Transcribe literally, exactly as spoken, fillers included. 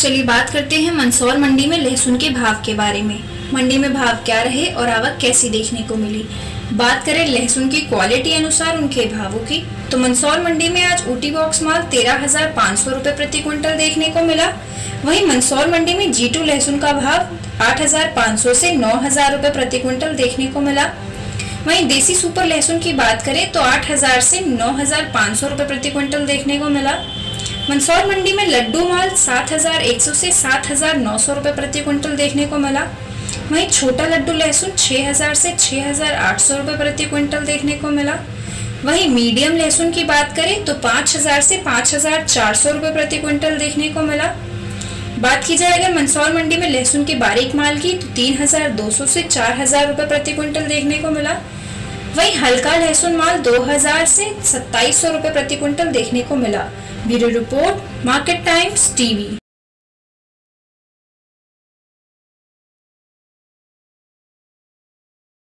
चलिए बात करते हैं मंसौर मंडी में लहसुन के भाव के बारे में। मंडी में भाव क्या रहे और आवक कैसी देखने को मिली। बात करें लहसुन की क्वालिटी अनुसार उनके भावों की, तो मंसौर मंडी में आज ऊटी बॉक्स माल तेरह हजार पाँच सौ रुपये प्रति क्विंटल देखने को मिला। वहीं मंसौर मंडी में जी टू लहसुन का भाव आठ हजार पाँच सौ से नौ हजार रुपये प्रति क्विंटल देखने को मिला। वहीं देसी सुपर लहसुन की बात करें तो आठ हजार से नौ हजार पाँच सौ रुपये प्रति क्विंटल देखने को मिला। मंसौर मंडी में लड्डू माल सात हजार एक सौ से सात हजार नौ सौ रुपये प्रति क्विंटल देखने को मिला। वहीं छोटा लड्डू लहसुन छः हजार से छः हजार आठ सौ रुपये प्रति क्विंटल देखने को मिला। वहीं मीडियम लहसुन की बात करें तो पाँच हजार से पाँच हजार चार सौ रुपये प्रति क्विंटल देखने को मिला। बात की जाए अगर मंसौर मंडी में लहसुन के बारीक माल की तो तीन हजार दो सौ से चार हजार रुपये प्रति क्विंटल देखने को मिला। वहीं हल्का लहसुन माल दो हजार से सत्ताईस सौ रुपये प्रति क्विंटल देखने को मिला। Bureau report, Market Times TV.